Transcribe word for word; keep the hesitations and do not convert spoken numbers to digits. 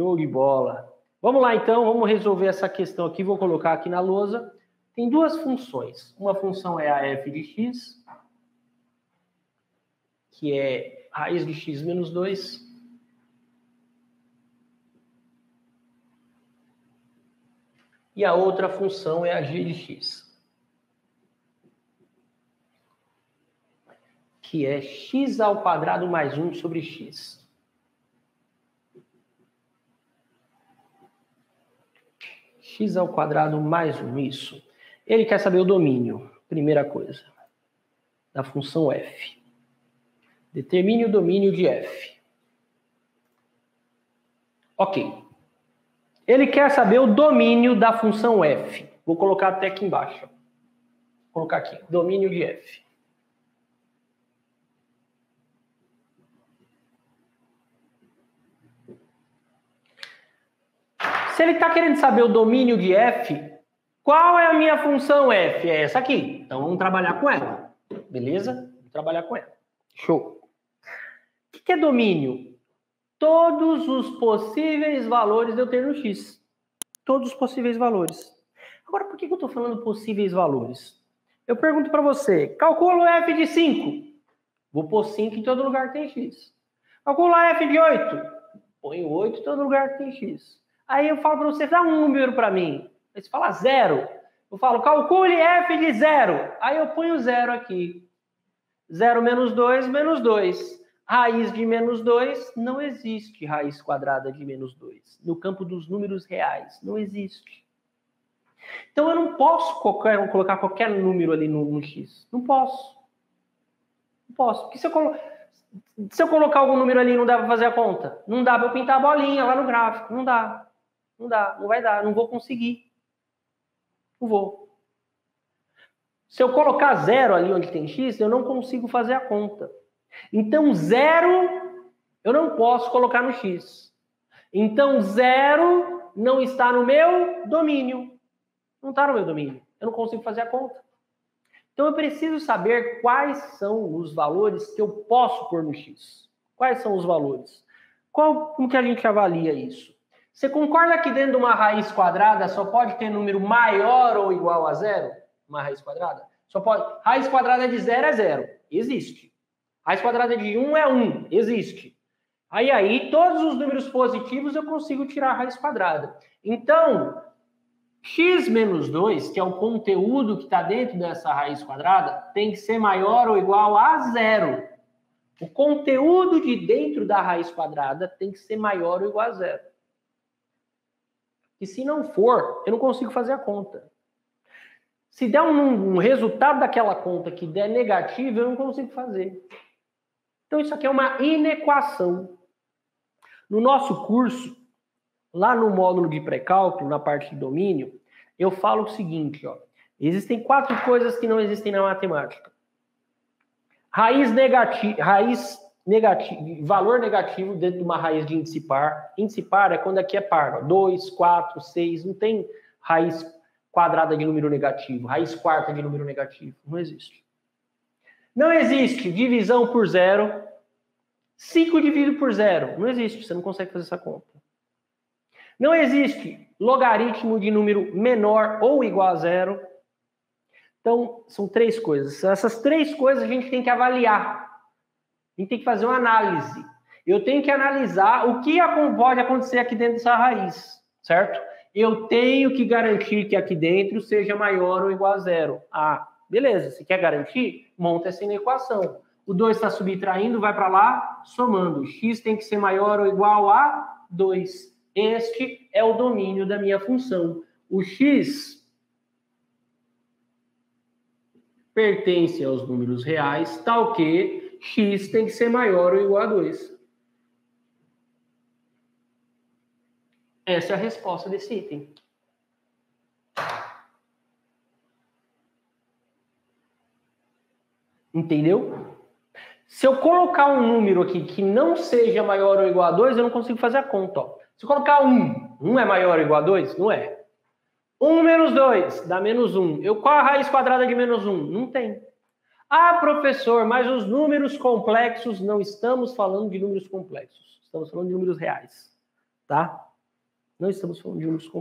Show de bola. Vamos lá, então. Vamos resolver essa questão aqui. Vou colocar aqui na lousa. Tem duas funções. Uma função é a f de x, que é raiz de x menos dois. E a outra função é a g de x, que é x ao quadrado mais um sobre x. X ao quadrado mais um, isso. Ele quer saber o domínio, primeira coisa, da função f. Determine o domínio de f. Ok. Ele quer saber o domínio da função f. Vou colocar até aqui embaixo. Vou colocar aqui, domínio de f. Se ele está querendo saber o domínio de f, qual é a minha função f? É essa aqui. Então vamos trabalhar com ela. Beleza? Vamos trabalhar com ela. Show. O que é domínio? Todos os possíveis valores eu tenho no x. Todos os possíveis valores. Agora, por que eu estou falando possíveis valores? Eu pergunto para você, calculo f de cinco. Vou pôr cinco em todo lugar que tem x. Calculo f de oito. Ponho oito em todo lugar que tem x. Aí eu falo para você, dá um número para mim. Aí você fala zero. Eu falo, calcule f de zero. Aí eu ponho zero aqui. zero menos dois, menos dois. Raiz de menos dois, não existe raiz quadrada de menos dois. No campo dos números reais, não existe. Então eu não posso qualquer, colocar qualquer número ali no, no x. Não posso. Não posso. Porque se eu, colo... se eu colocar algum número ali, não dá para fazer a conta. Não dá para eu pintar a bolinha lá no gráfico. Não dá. Não dá. Não vai dar. Não vou conseguir. Não vou. Se eu colocar zero ali onde tem x, eu não consigo fazer a conta. Então, zero eu não posso colocar no x. Então, zero não está no meu domínio. Não está no meu domínio. Eu não consigo fazer a conta. Então, eu preciso saber quais são os valores que eu posso pôr no x. Quais são os valores? Qual, como que a gente avalia isso? Você concorda que dentro de uma raiz quadrada só pode ter número maior ou igual a zero? Uma raiz quadrada? Só pode. Raiz quadrada de zero é zero. Existe. Raiz quadrada de um é um, existe. Aí, aí, todos os números positivos eu consigo tirar a raiz quadrada. Então, x menos dois, que é o conteúdo que está dentro dessa raiz quadrada, tem que ser maior ou igual a zero. O conteúdo de dentro da raiz quadrada tem que ser maior ou igual a zero. E se não for, eu não consigo fazer a conta. Se der um, um resultado daquela conta que der negativo, eu não consigo fazer. Então, isso aqui é uma inequação. No nosso curso, lá no módulo de pré-cálculo, na parte de domínio, eu falo o seguinte, ó. Existem quatro coisas que não existem na matemática. Raiz negativa, raiz negativo, valor negativo dentro de uma raiz de índice par. Índice par é quando aqui é par, dois, quatro, seis, não tem raiz quadrada de número negativo, raiz quarta de número negativo, não existe. Não existe divisão por zero. cinco dividido por zero. Não existe, você não consegue fazer essa conta. Não existe logaritmo de número menor ou igual a zero. Então, são três coisas. Essas três coisas a gente tem que avaliar. A gente tem que fazer uma análise. Eu tenho que analisar o que pode acontecer aqui dentro dessa raiz, certo? Eu tenho que garantir que aqui dentro seja maior ou igual a zero. Ah, beleza, você quer garantir? Monta essa inequação. O dois está subtraindo, vai para lá, somando. X tem que ser maior ou igual a dois. Este é o domínio da minha função. O x pertence aos números reais, tal que x tem que ser maior ou igual a dois. Essa é a resposta desse item. Entendeu? Se eu colocar um número aqui que não seja maior ou igual a dois, eu não consigo fazer a conta. Ó. Se eu colocar um, um é maior ou igual a dois? Não é. um menos dois dá menos um. Eu, qual a raiz quadrada de menos um? Não tem. Ah, professor, mas os números complexos, não estamos falando de números complexos. Estamos falando de números reais. Tá? Não estamos falando de números complexos.